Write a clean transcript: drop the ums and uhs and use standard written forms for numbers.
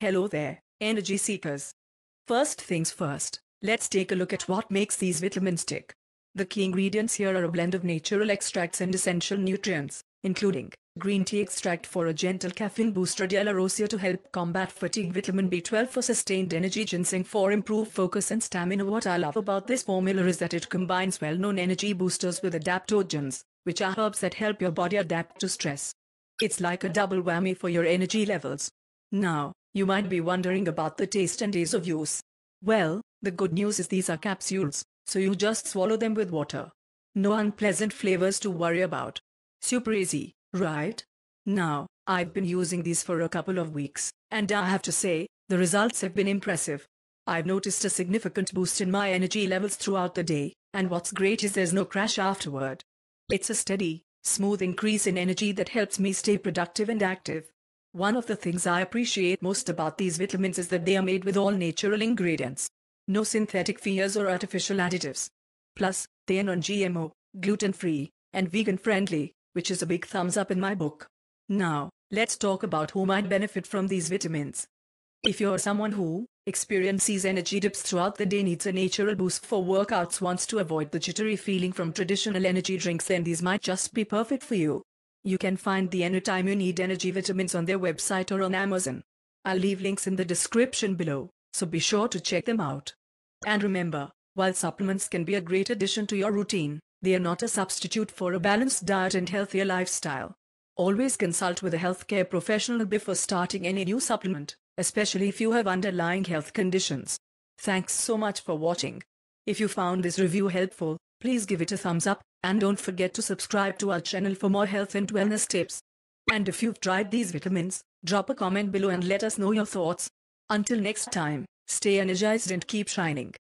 Hello there, energy seekers. First things first, let's take a look at what makes these vitamins tick. The key ingredients here are a blend of natural extracts and essential nutrients, including green tea extract for a gentle caffeine boost, radiola rosea to help combat fatigue, vitamin B12 for sustained energy, ginseng for improved focus and stamina. What I love about this formula is that it combines well-known energy boosters with adaptogens, which are herbs that help your body adapt to stress. It's like a double whammy for your energy levels. Now, you might be wondering about the taste and ease of use. Well, the good news is these are capsules, so you just swallow them with water. No unpleasant flavors to worry about. Super easy, right? Now, I've been using these for a couple of weeks, and I have to say, the results have been impressive. I've noticed a significant boost in my energy levels throughout the day, and what's great is there's no crash afterward. It's a steady, smooth increase in energy that helps me stay productive and active. One of the things I appreciate most about these vitamins is that they are made with all natural ingredients. No synthetic fillers or artificial additives. Plus, they are non-GMO, gluten-free, and vegan-friendly, which is a big thumbs up in my book. Now, let's talk about who might benefit from these vitamins. If you're someone who experiences energy dips throughout the day, needs a natural boost for workouts, wants to avoid the jittery feeling from traditional energy drinks, then these might just be perfect for you. You can find the Anytime You Need Energy Vitamins on their website or on Amazon. I'll leave links in the description below, so be sure to check them out. And remember, while supplements can be a great addition to your routine, they are not a substitute for a balanced diet and healthier lifestyle. Always consult with a healthcare professional before starting any new supplement, especially if you have underlying health conditions. Thanks so much for watching. If you found this review helpful, please give it a thumbs up, and don't forget to subscribe to our channel for more health and wellness tips. And if you've tried these vitamins, drop a comment below and let us know your thoughts. Until next time, stay energized and keep shining.